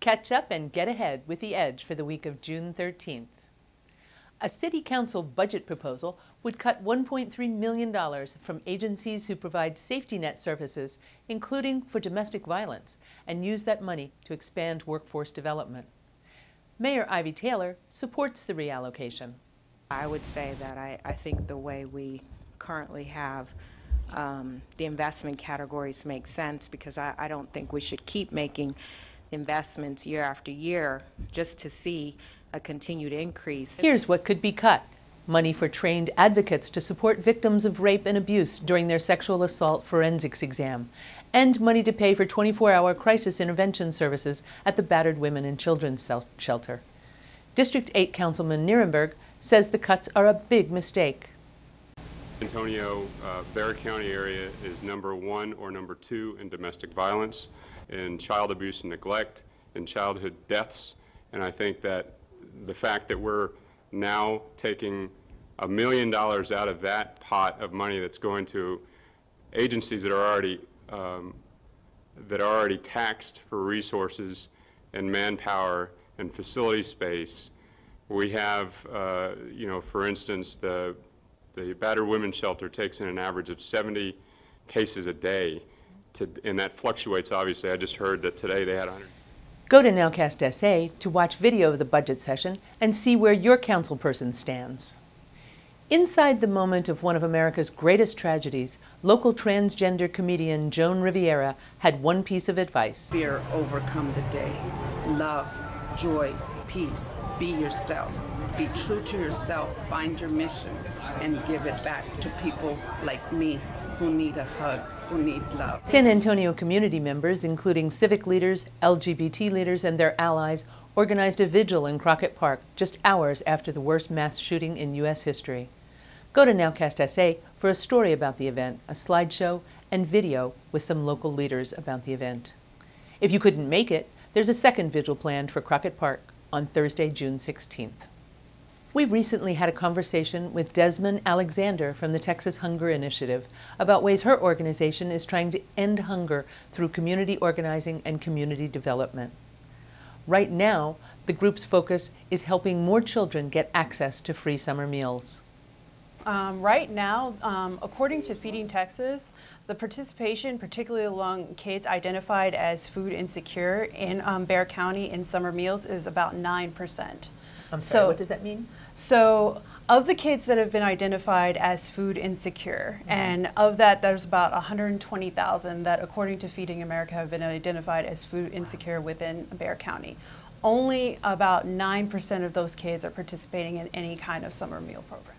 Catch up and get ahead with The Edge for the week of June 13th. A city council budget proposal would cut $1.3 million from agencies who provide safety net services, including for domestic violence, and use that money to expand workforce development. Mayor Ivy Taylor supports the reallocation. I would say that I think the way we currently have the investment categories makes sense, because I don't think we should keep making investments year after year just to see a continued increase. Here's what could be cut. Money for trained advocates to support victims of rape and abuse during their sexual assault forensics exam, and money to pay for 24-hour crisis intervention services at the Battered Women and Children's Shelter. District 8 Councilman Nirenberg says the cuts are a big mistake. San Antonio, Bexar County area is #1 or #2 in domestic violence, in child abuse and neglect, in childhood deaths, and I think that the fact that we're now taking $1 million out of that pot of money that's going to agencies that are already taxed for resources and manpower and facility space. We have, for instance, the Battered Women's Shelter takes in an average of 70 cases a day, and that fluctuates, obviously. I just heard that today they had 100. Go to NowcastSA to watch video of the budget session and see where your councilperson stands. Inside the moment of one of America's greatest tragedies, local transgender comedian Joan Riviera had one piece of advice. Fear, overcome the day. Love, joy, peace. Be yourself. Be true to yourself. Find your mission and give it back to people like me who need a hug. Need love. San Antonio community members, including civic leaders, LGBT leaders, and their allies, organized a vigil in Crockett Park just hours after the worst mass shooting in U.S. history. Go to NowcastSA for a story about the event, a slideshow, and video with some local leaders about the event. If you couldn't make it, there's a second vigil planned for Crockett Park on Thursday, June 16th. We recently had a conversation with Desmian Alexander from the Texas Hunger Initiative about ways her organization is trying to end hunger through community organizing and community development. Right now, the group's focus is helping more children get access to free summer meals. Right now, according to Feeding Texas, the participation, particularly among kids identified as food insecure in Bexar County in summer meals, is about 9%. I'm sorry, what does that mean? So of the kids that have been identified as food insecure, mm-hmm. and of that there's about 120,000 that, according to Feeding America, have been identified as food insecure within Bexar County. Only about 9% of those kids are participating in any kind of summer meal program.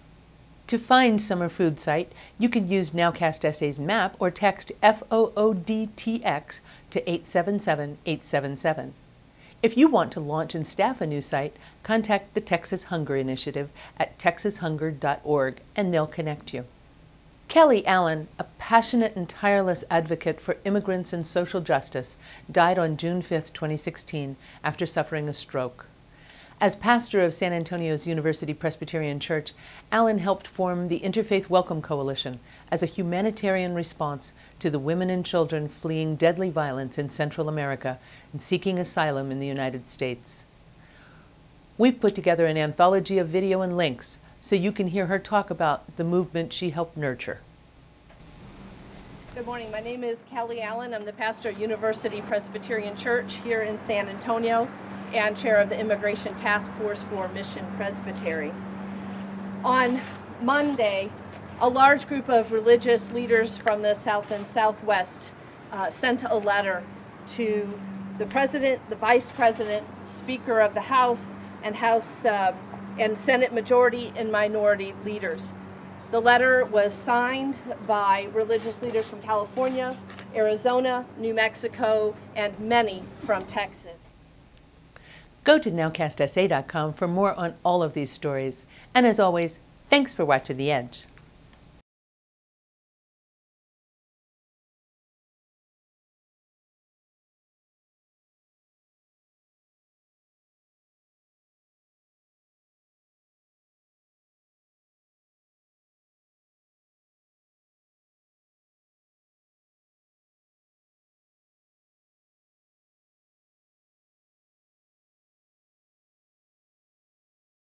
To find Summer Food Site, you can use NowcastSA's map or text FOODTX to 877-877. If you want to launch and staff a new site, contact the Texas Hunger Initiative at texashunger.org and they'll connect you. Kelly Allen, a passionate and tireless advocate for immigrants and social justice, died on June 5, 2016, after suffering a stroke. As pastor of San Antonio's University Presbyterian Church, Allen helped form the Interfaith Welcome Coalition as a humanitarian response to the women and children fleeing deadly violence in Central America and seeking asylum in the United States. We've put together an anthology of video and links so you can hear her talk about the movement she helped nurture. Good morning. My name is Kelly Allen. I'm the pastor of University Presbyterian Church here in San Antonio and chair of the Immigration Task Force for Mission Presbytery. On Monday, a large group of religious leaders from the South and Southwest sent a letter to the President, the Vice President, Speaker of the House, and Senate Majority and Minority Leaders. The letter was signed by religious leaders from California, Arizona, New Mexico, and many from Texas. Go to NowcastSA.com for more on all of these stories. And as always, thanks for watching The Edge.